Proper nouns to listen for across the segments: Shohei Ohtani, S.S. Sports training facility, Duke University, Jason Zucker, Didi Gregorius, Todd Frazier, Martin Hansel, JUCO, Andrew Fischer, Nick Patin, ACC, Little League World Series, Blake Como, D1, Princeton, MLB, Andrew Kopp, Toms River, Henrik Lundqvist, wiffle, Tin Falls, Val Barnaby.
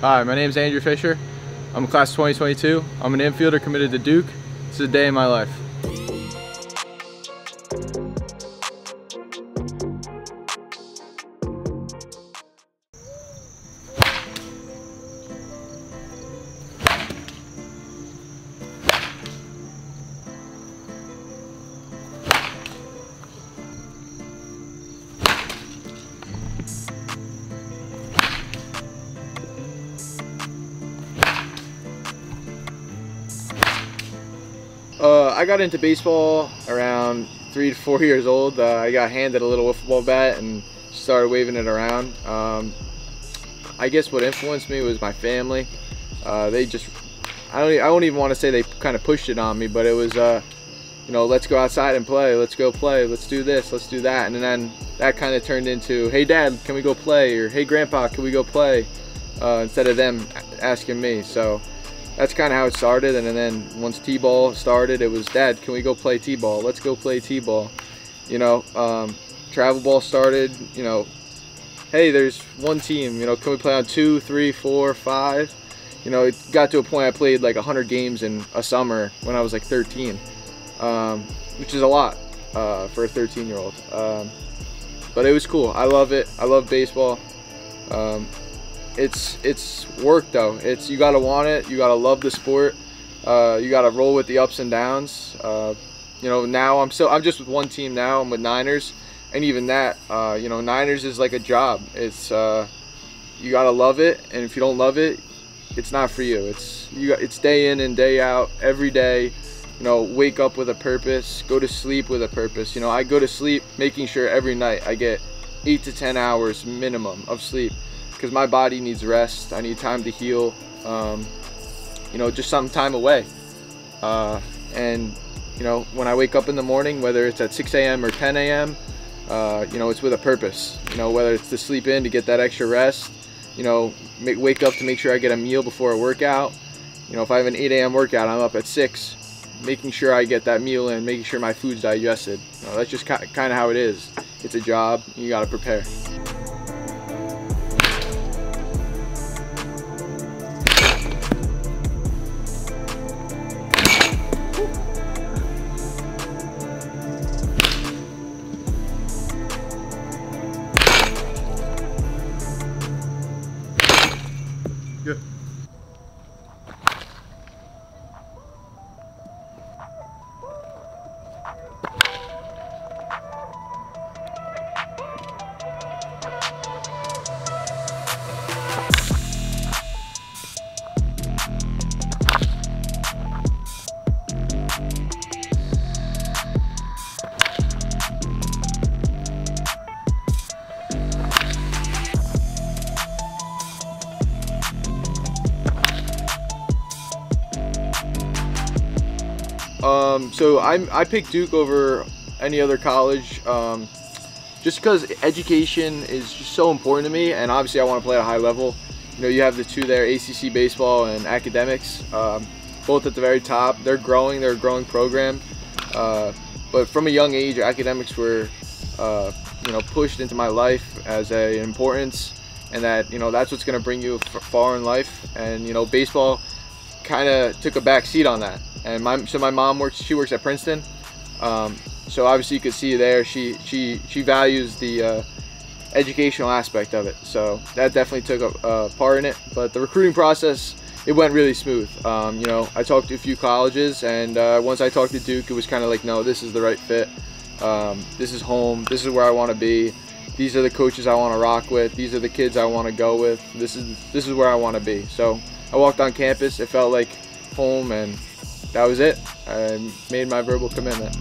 Hi, my name is Andrew Fischer. I'm a class 2022. I'm an infielder committed to Duke. This is a day in my life. I got into baseball around 3 to 4 years old. I got handed a little wiffle ball bat and started waving it around. I guess what influenced me was my family. They just—I don't even want to say they kind of pushed it on me, but it was, you know, let's go outside and play. Let's go play. Let's do this. Let's do that. And then that kind of turned into, hey, Dad, can we go play? Or hey, Grandpa, can we go play? Instead of them asking me. So that's kind of how it started, and then once t-ball started, it was, Dad, can we go play t-ball? Let's go play t-ball. You know, travel ball started, you know, hey, there's one team, you know, can we play on 2, 3, 4, 5? You know, it got to a point I played like 100 games in a summer when I was like 13, which is a lot for a 13-year-old. But it was cool. I love it. I love baseball. It's work though. It's, you gotta want it, you gotta love the sport, you gotta roll with the ups and downs. You know, now I'm just with one team now. I'm with Niners, and even that, you know, Niners is like a job. It's you gotta love it, and if you don't love it, it's not for you. It's day in and day out, every day. You know, wake up with a purpose, go to sleep with a purpose. You know, I go to sleep making sure every night I get 8 to 10 hours minimum of sleep, because my body needs rest. I need time to heal, you know, just some time away. And, you know, when I wake up in the morning, whether it's at 6 a.m. or 10 a.m., you know, it's with a purpose. You know, whether it's to sleep in, to get that extra rest, you know, wake up to make sure I get a meal before a workout. You know, if I have an 8 a.m. workout, I'm up at 6, making sure I get that meal in, making sure my food's digested. You know, that's just kind of how it is. It's a job, you gotta prepare. Good. So I picked Duke over any other college, just because education is just so important to me, and obviously I want to play at a high level. You know, you have the two there, ACC baseball and academics, both at the very top. They're growing. They're a growing program, but from a young age, academics were, you know, pushed into my life as an importance, and that, you know, that's what's going to bring you far in life. And, you know, baseball kind of took a back seat on that. And so my mom she works at Princeton, so obviously you could see there she values the educational aspect of it, so that definitely took a part in it. But the recruiting process, it went really smooth. You know, I talked to a few colleges, and once I talked to Duke, it was kind of like, no, this is the right fit. This is home, this is where I want to be, these are the coaches I want to rock with, these are the kids I want to go with, this is where I want to be. So I walked on campus, it felt like home, and that was it. I made my verbal commitment.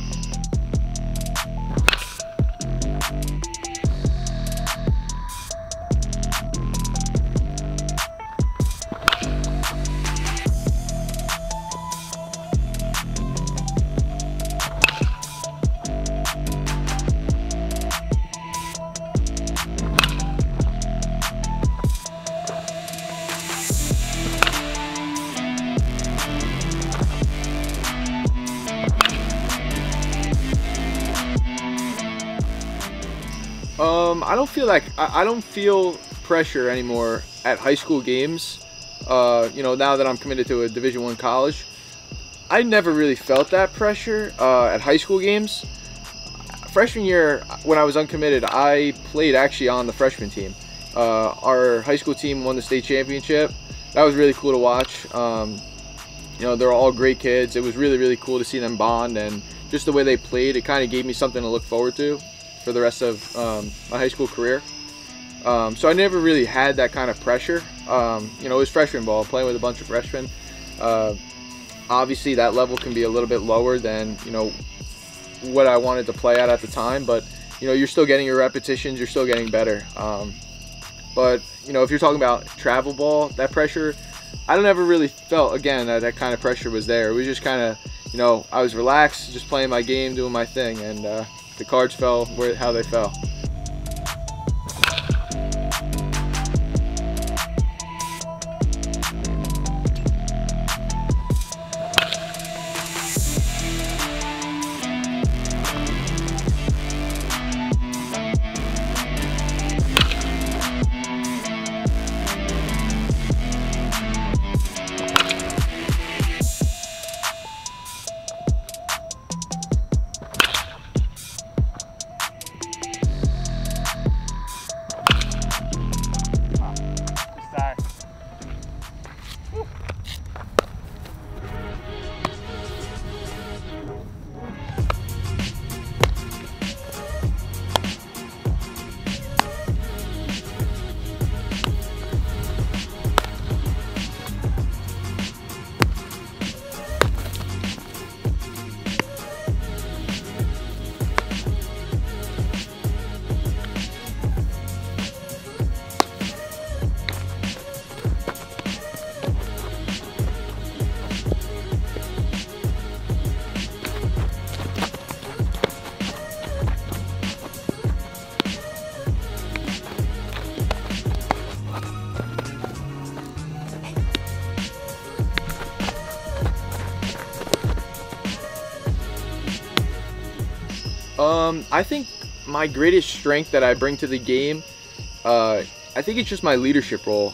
I don't feel pressure anymore at high school games you know, now that I'm committed to a Division I college. I never really felt that pressure at high school games. Freshman year, when I was uncommitted, I played actually on the freshman team. Our high school team won the state championship. That was really cool to watch. You know, they're all great kids. It was really, really cool to see them bond, and just the way they played, it kind of gave me something to look forward to for the rest of my high school career. So I never really had that kind of pressure. You know, it was freshman ball, playing with a bunch of freshmen. Obviously, that level can be a little bit lower than, you know, what I wanted to play at the time, but, you know, you're still getting your repetitions, you're still getting better. But, you know, if you're talking about travel ball, that pressure, I don't ever really felt, again, that kind of pressure was there. It was just kind of, you know, I was relaxed, just playing my game, doing my thing, and the cards fell how they fell. I think my greatest strength that I bring to the game, I think it's just my leadership role.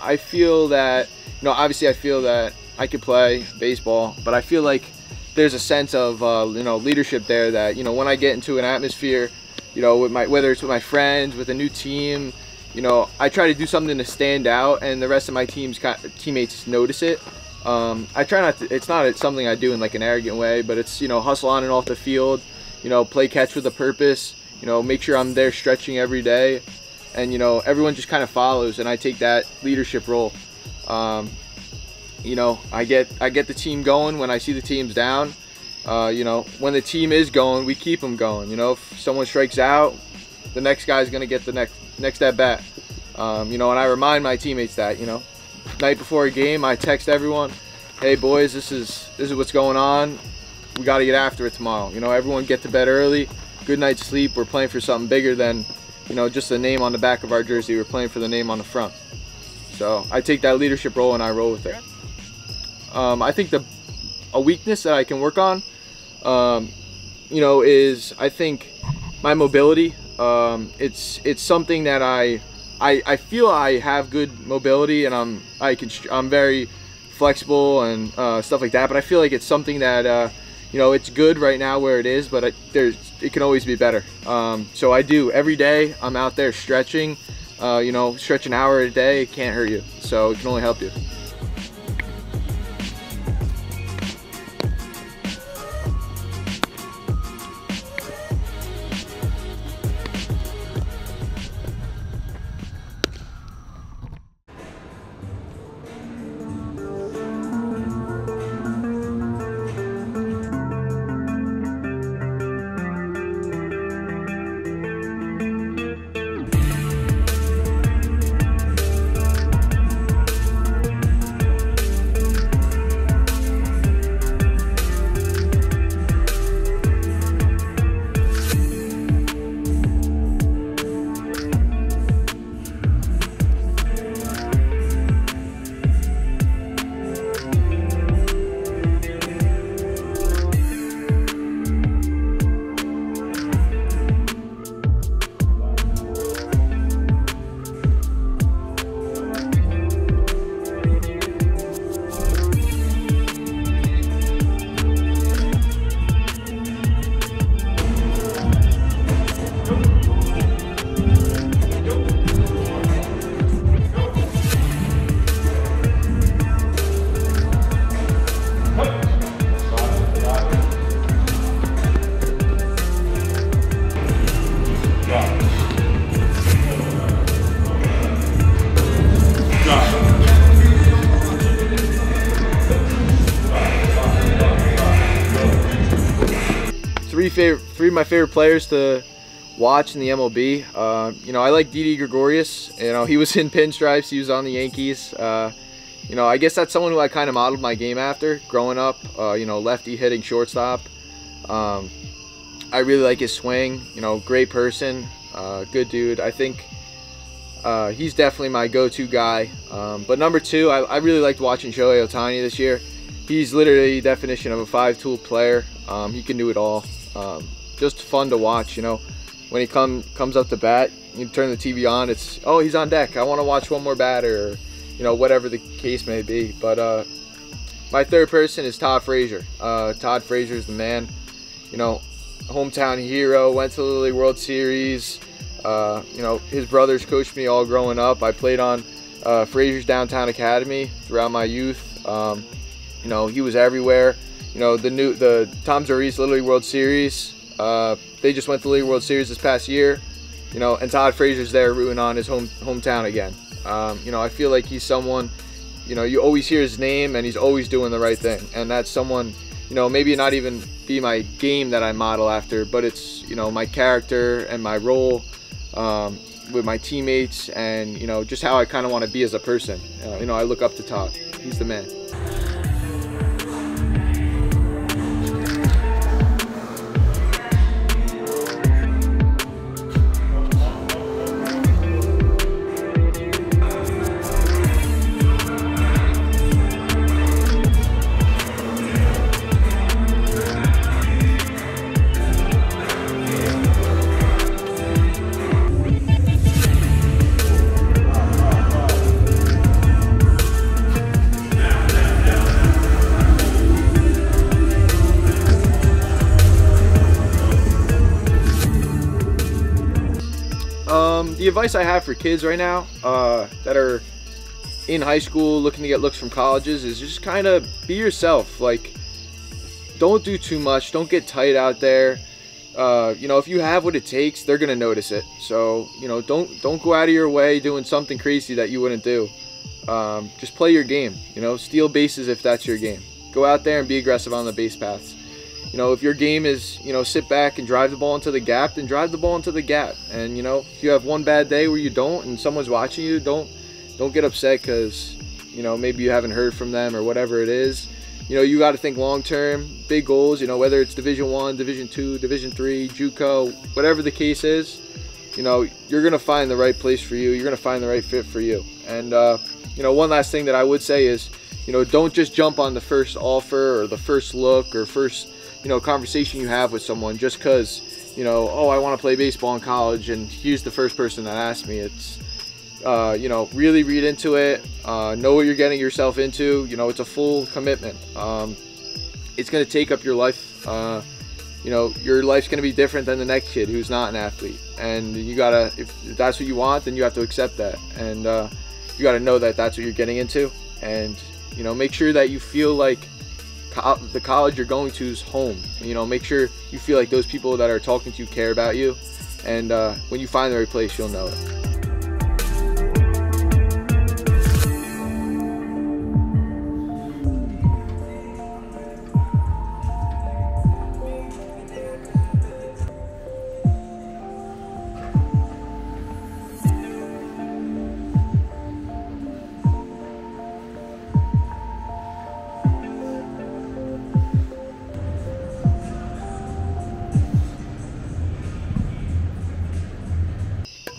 I feel that, you know, obviously I feel that I could play baseball, but I feel like there's a sense of, you know, leadership there that, you know, when I get into an atmosphere, you know, with my, whether it's with my friends, with a new team, you know, I try to do something to stand out and the rest of my teammates notice it. I try not to, it's something I do in like an arrogant way, but it's, you know, hustle on and off the field. You know, play catch with a purpose, you know, make sure I'm there stretching every day. And, you know, everyone just kind of follows, and I take that leadership role. You know, I get the team going when I see the team's down. You know, when the team is going, we keep them going. You know, if someone strikes out, the next guy's going to get the next at-bat. You know, and I remind my teammates that, you know. Night before a game, I text everyone, hey, boys, this is what's going on. We got to get after it tomorrow. You know, everyone get to bed early, good night's sleep. We're playing for something bigger than, you know, just the name on the back of our jersey. We're playing for the name on the front. So I take that leadership role and I roll with it. I think a weakness that I can work on, you know, is I think my mobility. It's something that I feel I have good mobility, and I'm very flexible and stuff like that. But I feel like it's something that you know, it's good right now where it is, but it can always be better. So I do every day. I'm out there stretching. You know, stretch an hour a day. It can't hurt you, so it can only help you. three of my favorite players to watch in the MLB. You know, I like Didi Gregorius. You know, he was in pinstripes. He was on the Yankees. You know, I guess that's someone who I kind of modeled my game after growing up. You know, lefty hitting shortstop. I really like his swing. You know, great person, good dude. I think he's definitely my go-to guy. But number two, I really liked watching Shohei Ohtani this year. He's literally the definition of a five-tool player. He can do it all. Just fun to watch, you know. When he comes up to bat, you turn the TV on, it's, oh, he's on deck. I want to watch one more batter, or, you know, whatever the case may be. But my third person is Todd Frazier. Todd Frazier is the man, you know, hometown hero, went to the Little League World Series. You know, his brothers coached me all growing up. I played on Frazier's Downtown Academy throughout my youth. You know, he was everywhere. You know, the Toms River Little League World Series, they just went to the League World Series this past year, you know, and Todd Frazier's there rooting on his hometown again. You know, I feel like he's someone, you know, you always hear his name and he's always doing the right thing. And that's someone, you know, maybe not even be my game that I model after, but it's, you know, my character and my role with my teammates and, you know, just how I kind of want to be as a person. You know, I look up to Todd. He's the man. The advice I have for kids right now that are in high school looking to get looks from colleges is just kind of be yourself. Like, don't do too much. Don't get tight out there. You know, if you have what it takes, they're gonna notice it. So, you know, don't go out of your way doing something crazy that you wouldn't do. Just play your game. You know, steal bases if that's your game. Go out there and be aggressive on the base paths. You know, if your game is, you know, sit back and drive the ball into the gap, then drive the ball into the gap. And, you know, if you have one bad day where you don't and someone's watching you, don't get upset because, you know, maybe you haven't heard from them or whatever it is. You know, you got to think long term, big goals, you know, whether it's Division I, Division II, Division III, JUCO, whatever the case is, you know, you're going to find the right place for you. You're going to find the right fit for you. And, you know, one last thing that I would say is, you know, don't just jump on the first offer or the first look or first, you know, conversation you have with someone just because, you know, oh, I want to play baseball in college and here's the first person that asked me. It's, you know, really read into it, know what you're getting yourself into. You know, it's a full commitment. It's going to take up your life. You know, your life's going to be different than the next kid who's not an athlete. And you got to, if that's what you want, then you have to accept that. And you got to know that that's what you're getting into. And, you know, make sure that you feel like the college you're going to is home. You know, make sure you feel like those people that are talking to you care about you, and when you find the right place, you'll know it.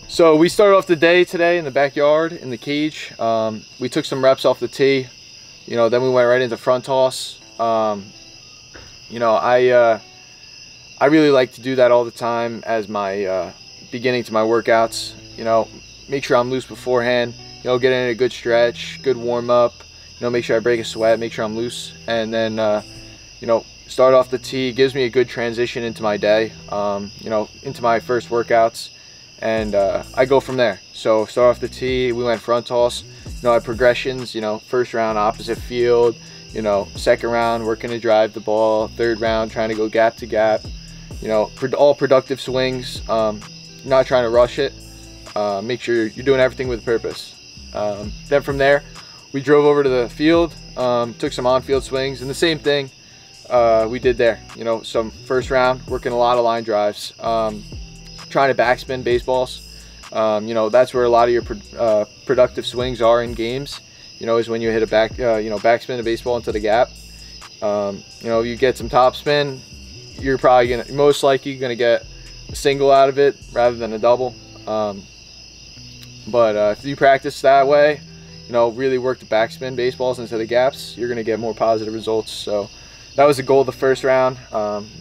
So we started off the day today in the backyard, in the cage. We took some reps off the tee, you know, then we went right into front toss. You know, I really like to do that all the time as my beginning to my workouts. You know, make sure I'm loose beforehand, you know, get in a good stretch, good warm up, you know, make sure I break a sweat, make sure I'm loose. And then, you know, start off the tee, gives me a good transition into my day, you know, into my first workouts. And I go from there. So start off the tee, we went front toss. You know, I had progressions, you know, first round opposite field, you know, second round working to drive the ball, third round trying to go gap to gap, you know, all productive swings, not trying to rush it. Make sure you're doing everything with purpose. Then from there, we drove over to the field, took some on-field swings, and the same thing, we did there. You know, some first round, working a lot of line drives, trying to backspin baseballs. You know, that's where a lot of your productive swings are in games, you know, is when you hit a backspin a baseball into the gap. You know, you get some top spin, you're probably gonna, most likely gonna get a single out of it rather than a double. If you practice that way, you know, really work the backspin baseballs into the gaps, you're gonna get more positive results. So that was the goal of the first round.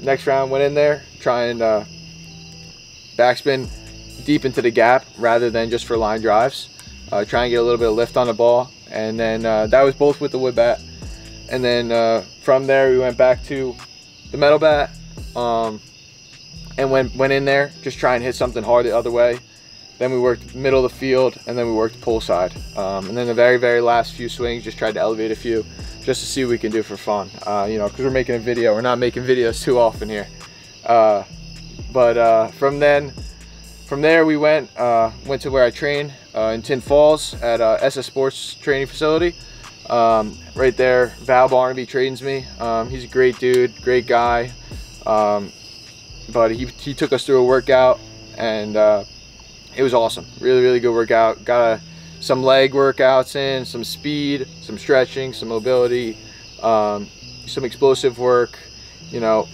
Next round went in there, try and backspin deep into the gap rather than just for line drives. Try and get a little bit of lift on the ball. And then that was both with the wood bat. And then from there, we went back to the metal bat and went in there, just try and hit something hard the other way. Then we worked middle of the field, and then we worked pull side. And then the very, very last few swings, just tried to elevate a few just to see what we can do for fun. You know, because we're making a video. We're not making videos too often here. From there, we went to where I train in Tin Falls at S.S. Sports Training Facility. Right there, Val Barnaby trains me. He's a great dude, great guy. But he took us through a workout, and it was awesome. Really, really good workout. Got some leg workouts in, some speed, some stretching, some mobility, some explosive work, you know,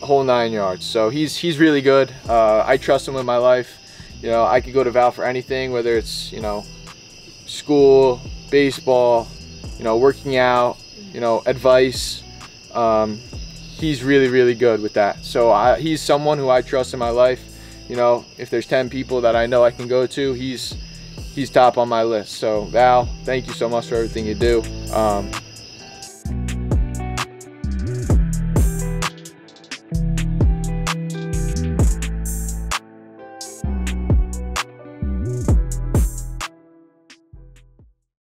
whole 9 yards. So he's really good. I trust him with my life. You know, I could go to Val for anything, whether it's, you know, school, baseball, you know, working out, you know, advice. He's really, really good with that. So he's someone who I trust in my life. You know, if there's 10 people that I know I can go to, he's top on my list. So Val, thank you so much for everything you do.